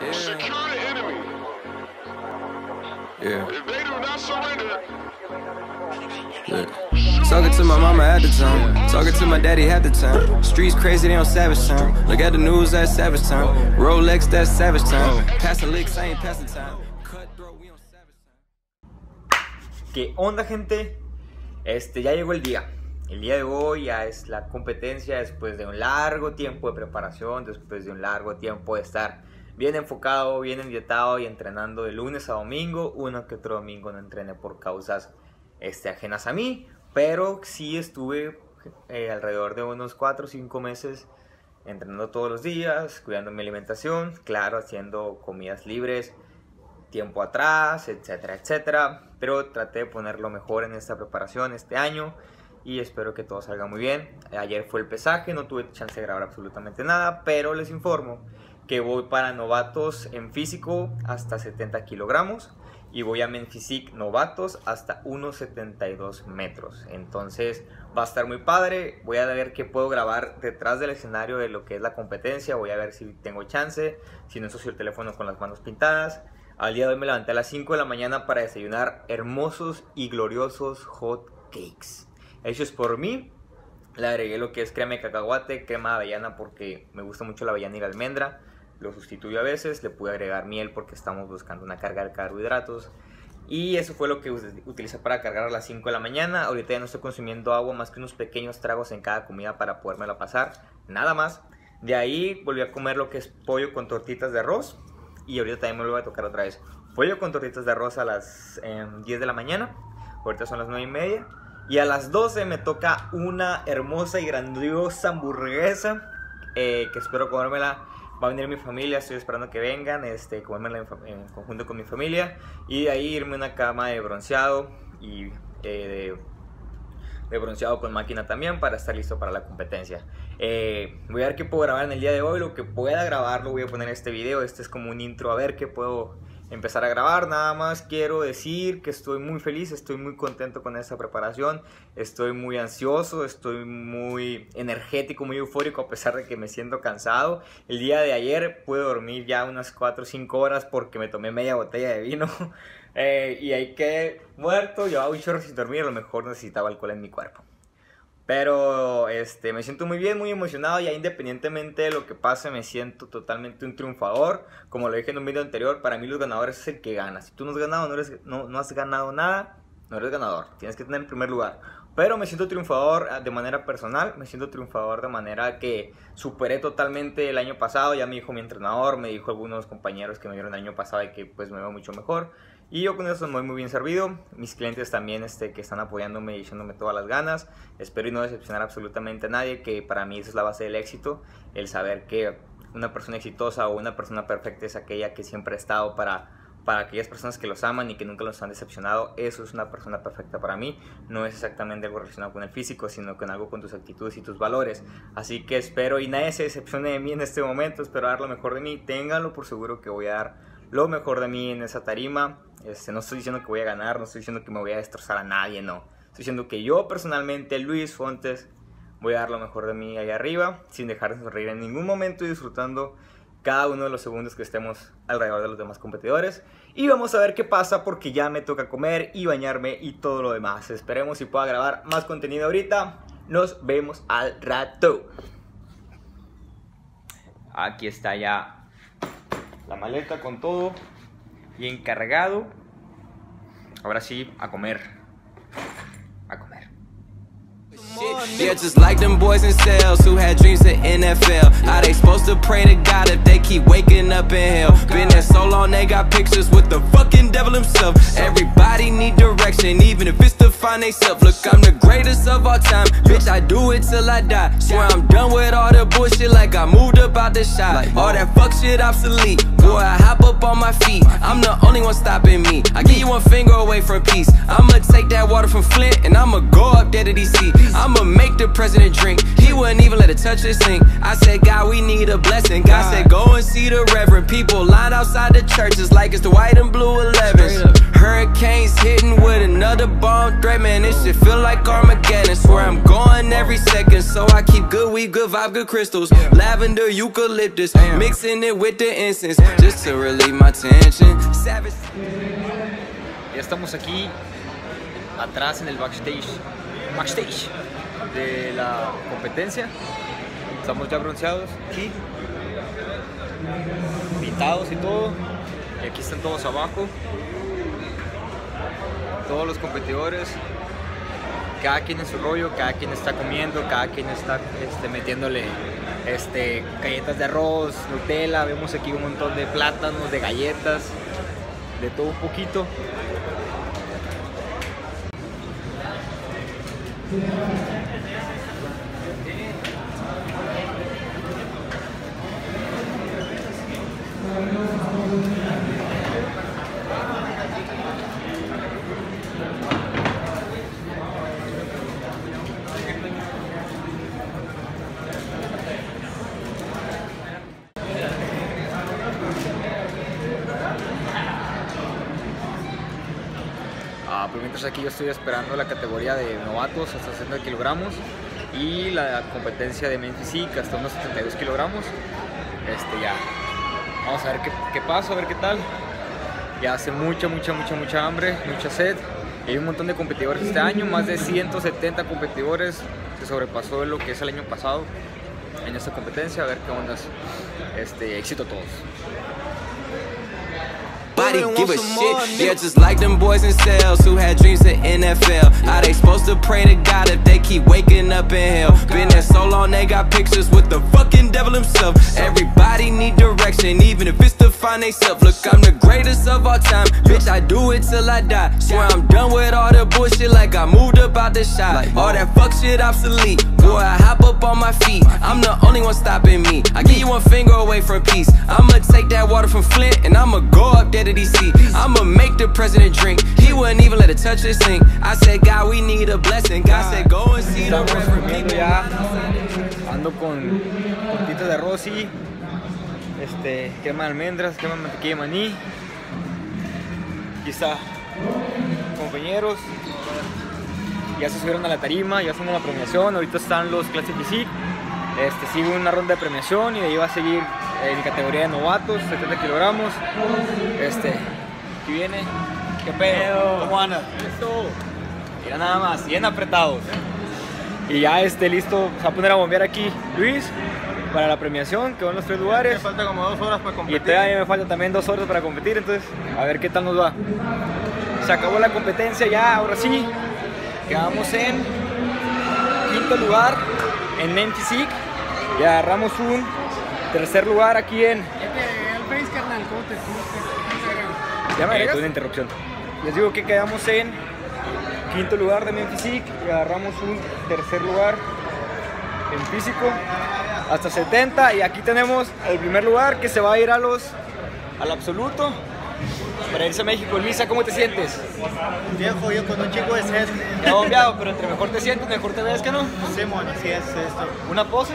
Yeah. Secure the enemy. Yeah. If they do not surrender. Yeah. Talking to my mama at the time, talking to my daddy at the time. Streets crazy, they on savage time. Look at the news, that's savage time. Rolex, that's savage time. Passing licks, I ain't passing time. Cutthroat, we on savage time. ¿Qué onda, gente? Ya llegó el día. El día de hoy ya es la competencia después de un largo tiempo de preparación, después de un largo tiempo de estar bien enfocado, bien endietado y entrenando de lunes a domingo. Uno que otro domingo no entrené por causas ajenas a mí. Pero sí estuve alrededor de unos 4 o 5 meses entrenando todos los días, cuidando mi alimentación, claro, haciendo comidas libres, tiempo atrás, etcétera, etcétera. Pero traté de ponerlo mejor en esta preparación este año y espero que todo salga muy bien. Ayer fue el pesaje, no tuve chance de grabar absolutamente nada, pero les informo que voy para novatos en físico hasta 70 kilogramos. Y voy a Menfisic novatos hasta 1.72 metros. Entonces va a estar muy padre. Voy a ver qué puedo grabar detrás del escenario de lo que es la competencia. Voy a ver si tengo chance. Si no, ensucio el teléfono con las manos pintadas. Al día de hoy me levanté a las 5 de la mañana para desayunar hermosos y gloriosos hot cakes. Hechos por mí. Le agregué lo que es crema de cacahuate, crema de avellana porque me gusta mucho la avellana y la almendra. Lo sustituyo a veces, le pude agregar miel porque estamos buscando una carga de carbohidratos. Y eso fue lo que utilicé para cargar a las 5 de la mañana. Ahorita ya no estoy consumiendo agua más que unos pequeños tragos en cada comida para podérmela pasar. Nada más. De ahí volví a comer lo que es pollo con tortitas de arroz. Y ahorita también me lo voy a tocar otra vez. Pollo con tortitas de arroz a las 10 de la mañana. Ahorita son las 9:30. Y a las 12 me toca una hermosa y grandiosa hamburguesa. Que espero comérmela. Va a venir mi familia, estoy esperando que vengan, comérmela en conjunto con mi familia. Y de ahí irme a una cama de bronceado y de bronceado con máquina también para estar listo para la competencia. Voy a ver qué puedo grabar en el día de hoy, lo que pueda grabar lo voy a poner en este video. Este es como un intro a ver qué puedo empezar a grabar. Nada más quiero decir que estoy muy feliz, estoy muy contento con esta preparación, estoy muy ansioso, estoy muy energético, muy eufórico a pesar de que me siento cansado. El día de ayer pude dormir ya unas 4 o 5 horas porque me tomé media botella de vino y ahí quedé muerto, llevaba un chorro sin dormir, a lo mejor necesitaba alcohol en mi cuerpo. Pero me siento muy bien, muy emocionado, ya independientemente de lo que pase me siento totalmente un triunfador. Como lo dije en un video anterior, para mí los ganadores es el que gana. Si tú no has ganado, no has ganado nada, no eres ganador. Tienes que tener en primer lugar. Pero me siento triunfador de manera personal, me siento triunfador de manera que superé totalmente el año pasado. Ya me dijo mi entrenador, me dijo algunos compañeros que me vieron el año pasado y que pues me veo mucho mejor. Y yo con eso me voy muy bien servido. Mis clientes también que están apoyándome y echándome todas las ganas. Espero y no decepcionar absolutamente a nadie, que para mí esa es la base del éxito. El saber que una persona exitosa o una persona perfecta es aquella que siempre ha estado para aquellas personas que los aman y que nunca los han decepcionado. Eso es una persona perfecta para mí. No es exactamente algo relacionado con el físico, sino con algo con tus actitudes y tus valores. Así que espero y nadie se decepcione de mí en este momento. Espero dar lo mejor de mí. Ténganlo por seguro que voy a dar lo mejor de mí en esa tarima. No estoy diciendo que voy a ganar, no estoy diciendo que me voy a destrozar a nadie, no. Estoy diciendo que yo personalmente, Luis Fontes, voy a dar lo mejor de mí allá arriba, sin dejar de sonreír en ningún momento y disfrutando cada uno de los segundos que estemos alrededor de los demás competidores. Y vamos a ver qué pasa porque ya me toca comer y bañarme y todo lo demás. Esperemos si pueda grabar más contenido ahorita. Nos vemos al rato. Aquí está ya la maleta con todo bien cargado. Ahora sí, a comer. A comer. Yeah, just like them boys in sales who had dreams of NFL. Are they supposed to pray to God if they keep waking up in hell? Been there so long they got pictures with the fucking devil himself. Everybody need direction, even if it's to find theyself. Look, I'm the greatest of all time, bitch, I do it till I die. Swear I'm done with all the bullshit like I moved up out the shop. All that fuck shit obsolete, boy, I hop up on my feet. I'm the only one stopping me, I give you one finger away from peace. I'ma take that water from Flint and I'ma go up there to DC. I'ma make the president drink, he wouldn't even let it touch his sink. I said, God, we need need a blessing. God said go and see the reverend. People line outside the churches like it's the white and blue 11s. Hurricanes hitting with another bomb threat. Man, this shit feel like Armageddon. Swear I'm going every second, so I keep good weed, good vibe, good crystals, lavender, eucalyptus, mixing it with the incense just to relieve my tension. Savage. Ya estamos aquí atrás en el backstage de la competencia. Estamos ya bronceados aquí, pintados y todo, y aquí están todos abajo, todos los competidores, cada quien en su rollo, cada quien está comiendo, cada quien está metiéndole galletas de arroz, Nutella, vemos aquí un montón de plátanos, de galletas, de todo un poquito. Pero mientras aquí yo estoy esperando la categoría de novatos hasta 60 kilogramos y la competencia de men physique hasta unos 72 kilogramos. Ya vamos a ver qué pasa, a ver qué tal. Ya hace mucha hambre, mucha sed. Hay un montón de competidores este año, más de 170 competidores. Se sobrepasó lo que es el año pasado en esta competencia. A ver qué onda. Éxito a todos. Give a shit, yeah, just like them boys in sales who had dreams of NFL. Are they supposed to pray to God if they keep waking up in hell? Been there so long they got pictures with the fucking devil himself. Everybody need direction, even if it's to find theyself. Look, I'm the greatest of all time, bitch, I do it till I die. Swear I'm done with all the bullshit, like I moved up out the shop. All that fuck shit obsolete, boy, I hop up on my feet. I'm the only one stopping me, I give you one finger away from peace. I'ma take that water from Flint and I'ma go up there to DC. I'ma make the president drink, he wouldn't even let it touch his sink. I said God, we need a blessing. God said go and see the reverend. Ya ando con tortitas de arroz y quema almendras, quema mantequilla de maní. Aquí está, compañeros, ya se subieron a la tarima, ya están en la premiación. Ahorita están los clases physique. Sigue una ronda de premiación y de ahí va a seguir en categoría de novatos, 70 kilogramos. Aquí viene. ¿Qué pedo? ¿Cómo andas? Listo. Mira nada más, bien apretados. Y ya listo, se va a poner a bombear aquí Luis para la premiación, que van los 3 lugares. Me falta como 2 horas para competir. Y todavía me falta también 2 horas para competir, entonces a ver qué tal nos va. Se acabó la competencia ya, ahora sí. Quedamos en 5º lugar en men physique. Y agarramos un 3er lugar aquí en... Ya me agregó una interrupción. Les digo que quedamos en 5º lugar de men physique y agarramos un 3er lugar en físico hasta 70. Y aquí tenemos el primer lugar que se va a ir al absoluto para irse a México. Luisa, ¿cómo te sientes? Viejo, yo con un chico de sed. Ya bombeado, pero entre mejor te sientes, mejor te ves, que no. Sí, mon, así es esto. ¿Una pose?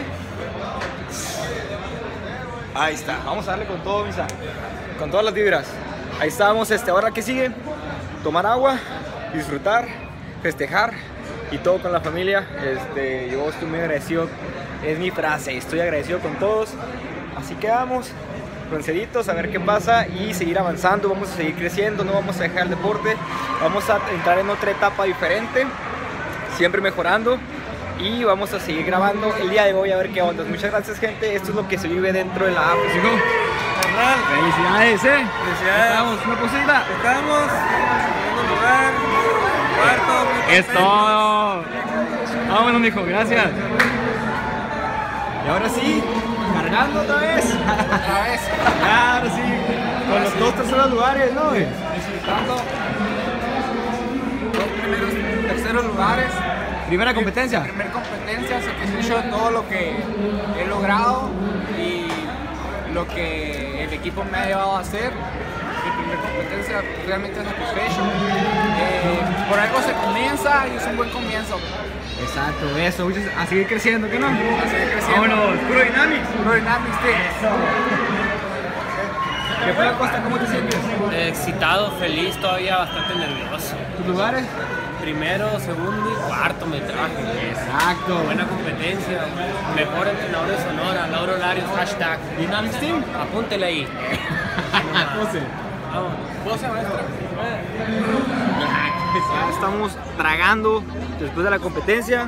Ahí está, vamos a darle con todo, Misa, con todas las vibras. Ahí estamos, ahora que sigue, tomar agua, disfrutar, festejar y todo con la familia. Yo estoy muy agradecido, es mi frase, estoy agradecido con todos. Así que vamos, bronceritos, a ver qué pasa y seguir avanzando, vamos a seguir creciendo, no vamos a dejar el deporte, vamos a entrar en otra etapa diferente, siempre mejorando. Y vamos a seguir grabando el día de hoy a ver qué onda. Muchas gracias, gente. Esto es lo que se vive dentro de la app. Felicidades, felicidades. Estamos, una posita. Estamos en un lugar, cuarto. Esto. Ah, bueno, mijo, gracias. Y ahora sí, cargando otra vez. Otra vez. Claro, sí. Con los 2 terceros lugares, ¿no? Disfrutando. 2 terceros lugares. Primera competencia. Primera competencia, satisfecho de todo lo que he logrado y lo que el equipo me ha llevado a hacer. Mi primera competencia, realmente satisfecho. Por algo se comienza y es un buen comienzo. Exacto, eso, a seguir creciendo, ¿qué no? A seguir creciendo. Vámonos, puro Dynamics. Puro Dynamics, tío. Eso. ¿Qué fue la costa? ¿Cómo te sientes? Excitado, feliz, todavía bastante nervioso. ¿Tus lugares? Primero, segundo y cuarto me traje. Exacto. Buena competencia. Mejor entrenador de Sonora, Lauro Larios, hashtag. ¿Dynamics Team? Apúntele ahí. José. Vamos. José, maestro. Ya estamos tragando después de la competencia,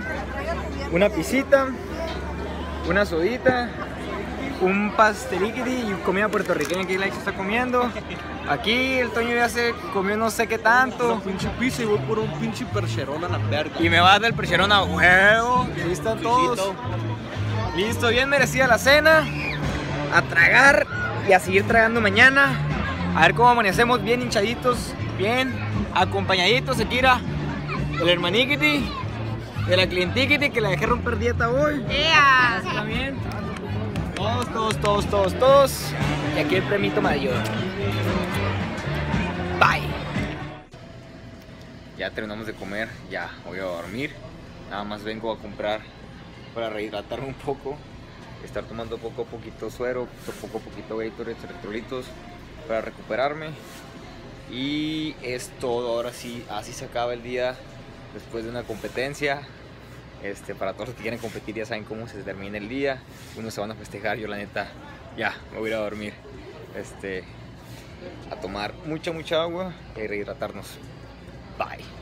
una pisita, una sodita, un pasteliquiti y comida puertorriqueña que Laix está comiendo. Aquí el Toño ya se comió no sé qué tanto. Un pinche pizza y voy por un pinche percherón a la verga. Y me va a dar el percherón a huevo. Ahí están todos. Listo, bien merecida la cena. A tragar y a seguir tragando mañana. A ver cómo amanecemos, bien hinchaditos, bien acompañaditos. Se tira el hermaniquiti de la clientiquiti que la dejé romper dieta hoy. ¡Ea! Yeah. También. Todos. Y aquí el premito mayor. Bye. Ya terminamos de comer, ya voy a dormir. Nada más vengo a comprar para rehidratarme un poco. Estar tomando poco a poquito suero, poco a poquito Gatorade, electrolitos para recuperarme. Y es todo, ahora sí, así se acaba el día después de una competencia. Para todos los que quieren competir ya saben cómo se termina el día. Unos se van a festejar, yo la neta ya me voy a ir a dormir. A tomar mucha agua y rehidratarnos. Bye.